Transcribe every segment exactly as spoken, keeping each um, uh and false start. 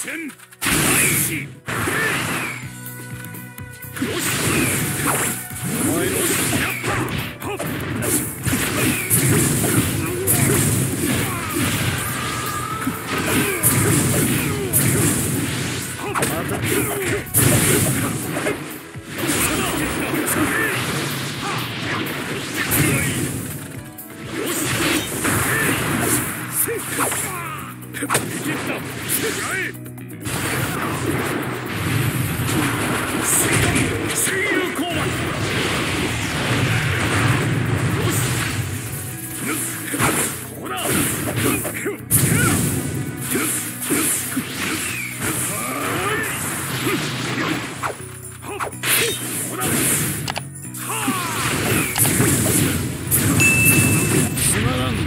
戦開始。よしお前のやっぱ逃げた。つまらんだ。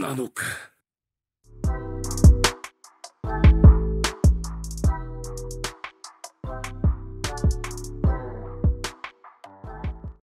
なのか。